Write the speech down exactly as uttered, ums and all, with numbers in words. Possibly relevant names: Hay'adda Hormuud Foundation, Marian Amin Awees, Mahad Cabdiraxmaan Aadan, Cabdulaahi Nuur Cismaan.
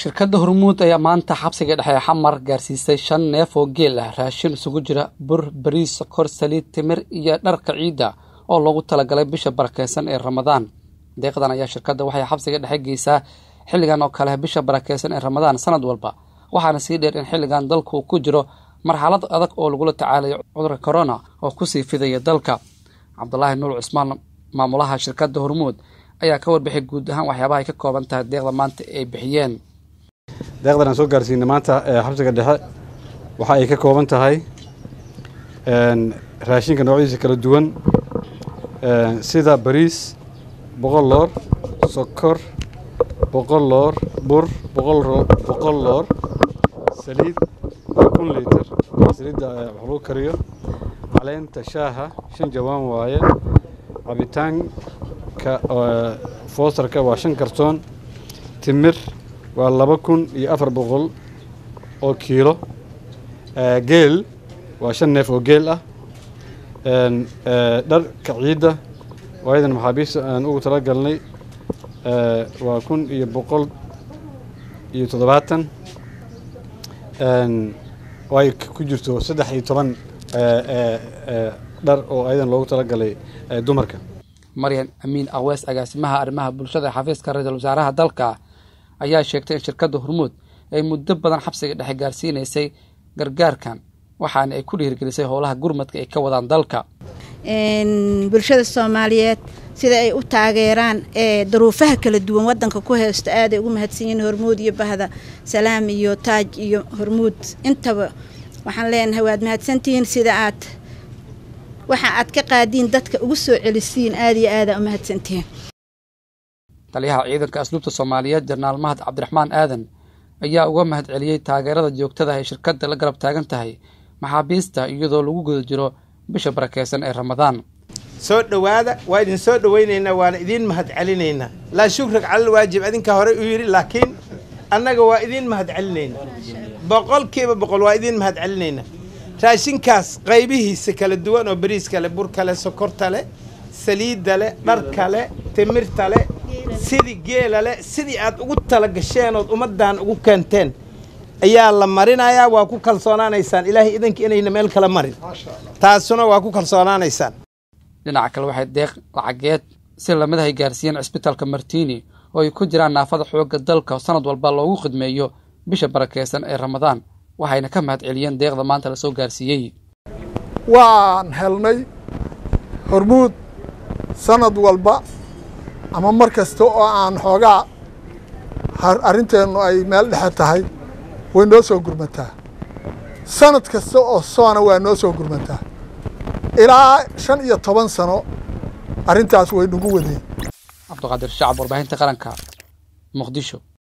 shirkadda hormuud ayaa maanta xabsiga dhexe xamar gaarsiisay shan neef oo geel ah raashin isugu jira bur bariis sokor saliid timir iyo dharka ciida oo loogu talagalay bisha barakeysan ee ramadaan deeqdan ayaa shirkadda waxay xabsiga dhexe geysaa xilligan oo kale bisha barakeysan ee ramadaan sanad walba waxaana sii dheer in xilligan dalku ku jiro marxalad adag oo lagula tacaalayo cudurka corona oo ku sii fidaya dalka cabdulaahi nuur cismaan maamulaha shirkadda hormuud ayaa ka warbixi guud ahaan waxyaabaha ay ka kooban tahay deeqda maanta ay bixiyeen deeqdan aan soo gaarsiinay maanta xabsiga dhexe waxa ay ka kooban tahay een raashinka noocyadiisa kala duwan een sida bariis boqol loor sokor boqol loor bur boqol loor saliid kun litir saliidda wax loo kariyo caleenta shaaha shan jawaan waaye cabitaanka foosarka waa shan kartoon timir waa laba kun iyo afar boqol oo kiilo geel waa shan neef oo geel ah dharka ciidda waayadan maxaabiista aan ugu tala galnay waa kun iyo boqol iyo toddobaatan way ku jirto saddex iyo toban dhar oo ayadan loogu tala galay dumarka Marian Amin Awees agaasimaha arrimaha bulshada xafiiska ra'iisul wasaaraha dalka ayaa sheegtay in shirkadda hormuud ay muddo badan xabsiga dhexe gaarsiinaysay gargaarkan waxaana ay ku dhiirgelisay howlaha gurmadka ay ka wadaan dalka een bulshada Soomaaliyeed sida ay u taageeraan ee daruufaha kala duwan wadanka ku heesta aad ay ugu mahadsan yihiin hormuud iyo bahda salaam iyo taaj iyo hormuud intaba waxaan leenahay waad mahadsantihiin sida aad waxa aad ka qaadiin dadka ugu soo celisiin aad iyo aad u mahadsantihiin taliyaha ciidanka asluubta Soomaaliyeed General Mahad Cabdiraxmaan Aadan ayaa uga mahad celiyay taageerada joogtada ah ee shirkadda la garab taagan tahay maxaabiista iyadoo lagu guda jiro bisha barakeysan ee Ramadaan soo dhawaada waa idin soo dhaweyneena waan idin mahad celineyna la shukr cal waajib idinka hore u yiri laakiin annaga waa idin mahad celineyna boqolkiiba boqol waa idin mahad celineyna raashinkaas qaybihiisa kala duwan oo bariis kale bur kale sokorta leh saliid leh dhar kale timirta leh سيدي جيلالة سيدي عاد وطالة جشان ومدان وكنتين يا لمارينا يا وكو كالصانان ايسان إلهي إذن كيني نملك لمارين تاسونا وكو كالصانان ايسان لنعك الواحد ديخ العقيد سيلا مدهي جارسيين عسبتال كمرتيني ويكو جران نافض حوق الدلك وصند والبالله وخد ميو بيش بركيسان اي رمضان وحينا كمهات عليين ديخ ضمان تلسو جارسيي وان هلني هرمود صند والبا أما مركز توقع عن حوجا هرأنتي إنه أي مال حتى هاي وينوس وجرمتها سنة كسوء الصانة وينوس وجرمتها إلى شن يتطبن سنة أرنتي عشوائي نجودي عبد القادر الشعب أربعين تقرنكا مقدشو.